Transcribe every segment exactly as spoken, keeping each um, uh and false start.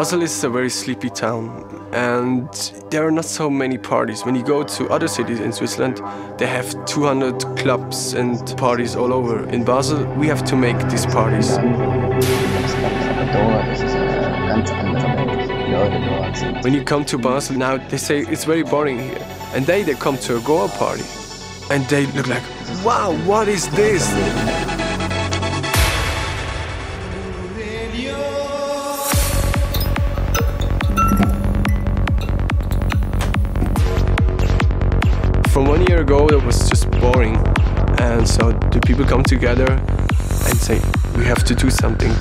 Basel is a very sleepy town and there are not so many parties. When you go to other cities in Switzerland, they have two hundred clubs and parties all over. In Basel, we have to make these parties. When you come to Basel now, they say it's very boring here. And they, they come to a Goa party and they look like, wow, what is this? From one year ago, it was just boring, and so the people come together and say, we have to do something.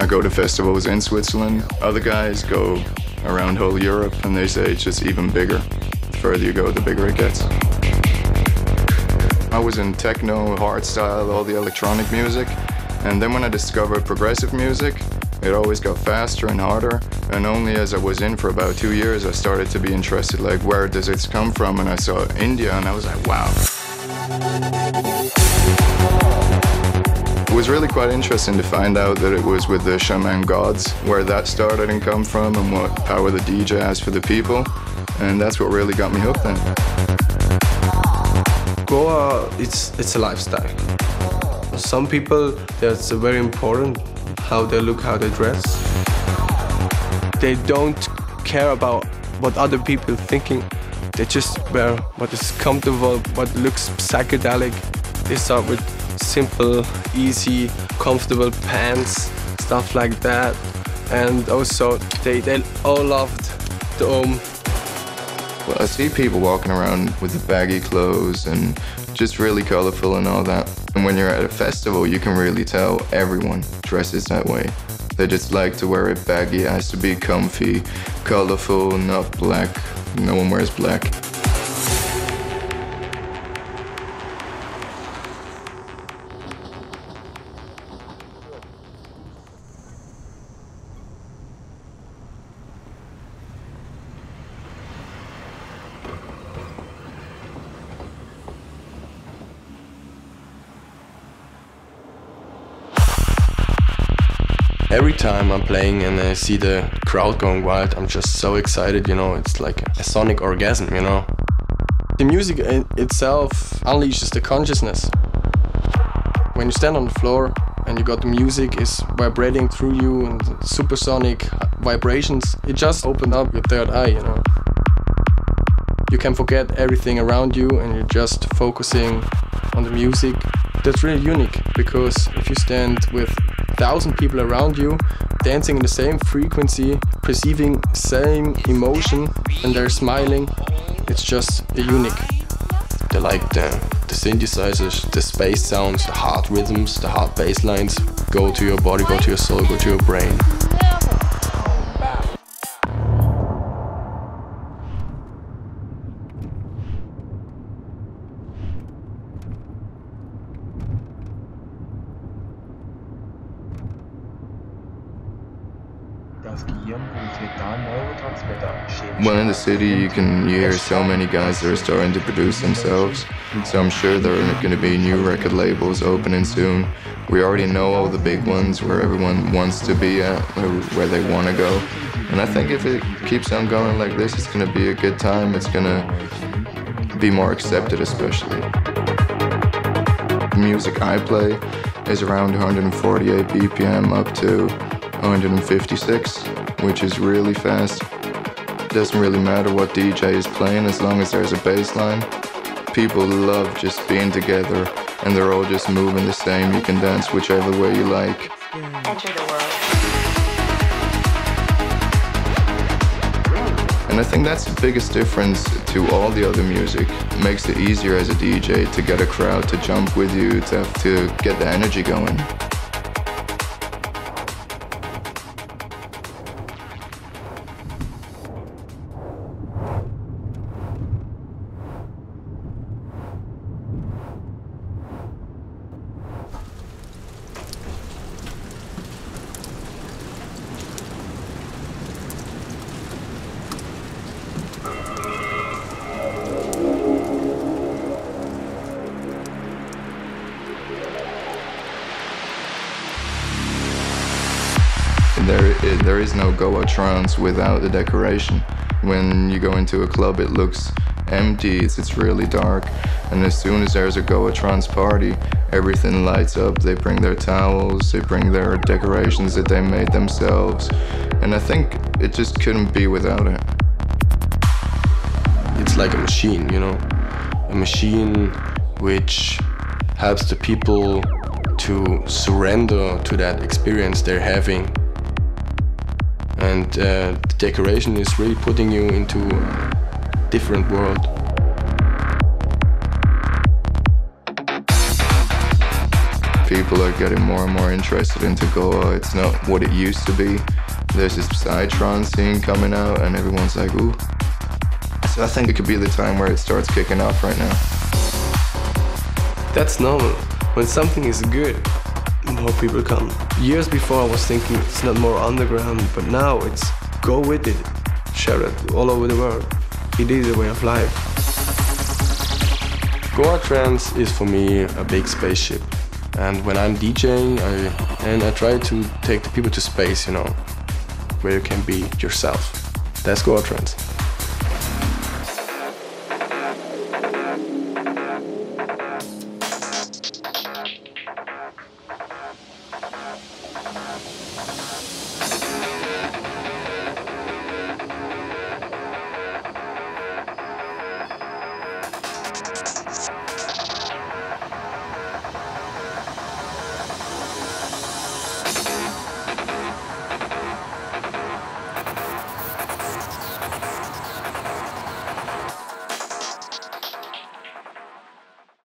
I go to festivals in Switzerland. Other guys go around whole Europe, and they say it's just even bigger. The further you go, the bigger it gets. I was in techno, hardstyle, all the electronic music, and then when I discovered progressive music, it always got faster and harder, and only as I was in for about two years I started to be interested, like, where does this come from? And I saw India and I was like, wow. It was really quite interesting to find out that it was with the shaman gods, where that started and come from, and what power the D J has for the people, and that's what really got me hooked then. Goa, it's, it's a lifestyle. Some people, that's very important, how they look, how they dress. They don't care about what other people are thinking. They just wear what is comfortable, what looks psychedelic. They start with simple, easy, comfortable pants, stuff like that. And also, they, they all loved the home. I see people walking around with the baggy clothes and just really colorful and all that. And when you're at a festival, you can really tell everyone dresses that way. They just like to wear it baggy, it has to be comfy, colorful, not black. No one wears black. Every time I'm playing and I see the crowd going wild, I'm just so excited, you know, it's like a sonic orgasm, you know. The music in itself unleashes the consciousness. When you stand on the floor and you got the music is vibrating through you and supersonic vibrations, it just opens up your third eye, you know. You can forget everything around you and you're just focusing on the music. That's really unique, because if you stand with thousand people around you, dancing in the same frequency, perceiving same emotion, and they're smiling. It's just the unique. They like the, the synthesizers, the space sounds, the hard rhythms, the hard bass lines. Go to your body, go to your soul, go to your brain. Well, in the city you can hear so many guys that are starting to produce themselves, so I'm sure there are going to be new record labels opening soon. We already know all the big ones where everyone wants to be at, where they want to go, and I think if it keeps on going like this, it's going to be a good time. It's going to be more accepted, especially. The music I play is around one hundred forty-eight B P M up to one hundred fifty-six, which is really fast. It doesn't really matter what D J is playing as long as there's a bass line. People love just being together and they're all just moving the same. You can dance whichever way you like. Enter the world. And I think that's the biggest difference to all the other music. It makes it easier as a D J to get a crowd to jump with you, to have to get the energy going. There is, there is no Goa trance without the decoration. When you go into a club, it looks empty, it's, it's really dark. And as soon as there's a Goa trance party, everything lights up. They bring their towels, they bring their decorations that they made themselves. And I think it just couldn't be without it. It's like a machine, you know? A machine which helps the people to surrender to that experience they're having. And uh, the decoration is really putting you into a different world. People are getting more and more interested into Goa. It's not what it used to be. There's this psytrance scene coming out and everyone's like, ooh. So I think it could be the time where it starts kicking off right now. That's normal. When something is good, more people come. Years before I was thinking it's not more underground, but now it's go with it, share it all over the world. It is a way of life. Goa Trance is for me a big spaceship. And when I'm DJing, I, and I try to take the people to space, you know, where you can be yourself. That's Goa Trance. We'll be right back.